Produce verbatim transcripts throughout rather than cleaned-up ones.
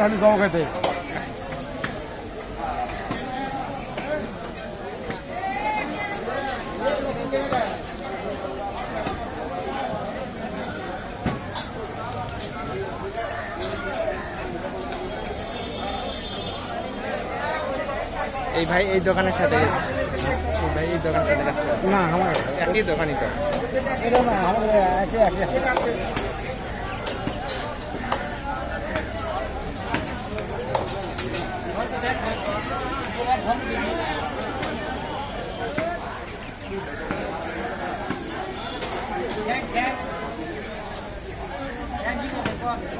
halus aja deh. এই ভাই এই দোকানের সাথে এই ভাই এই দোকানের সাথে না আমার একই দোকানই তো এটা না আমার একই একই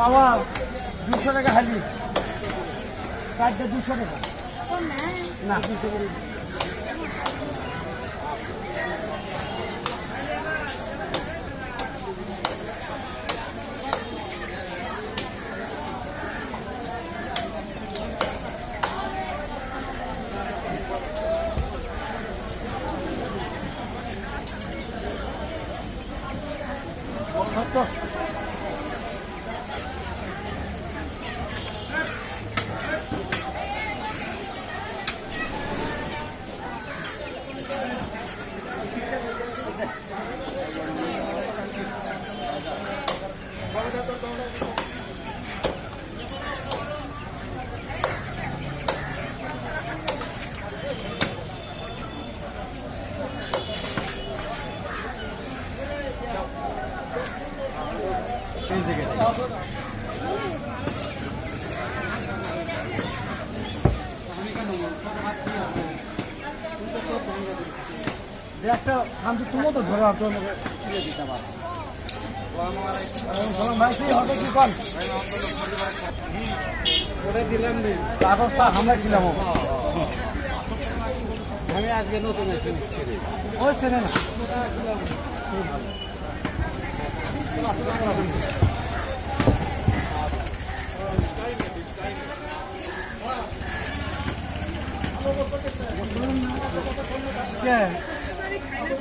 পাওয়া দুশো টাকা হালি চারটে দুশো টাকা না দুশো একটা সামনে তুমিও তো ধরো দিতে পারো আমরা ছিলাম আমি আজকে নতুন হয়েছে না ঠিক Deh, Ini di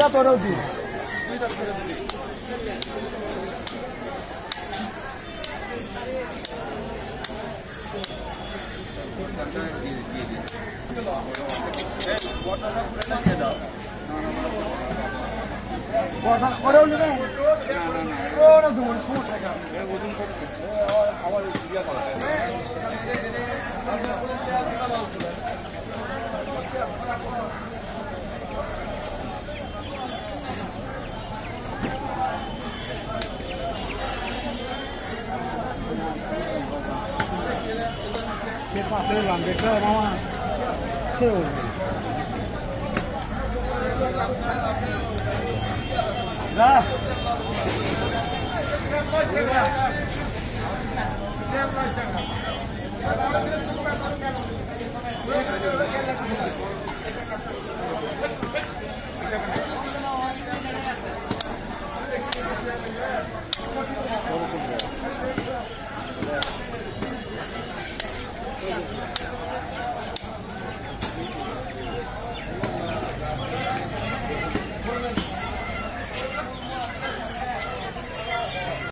dalam orang di. Terima kasih. Dah.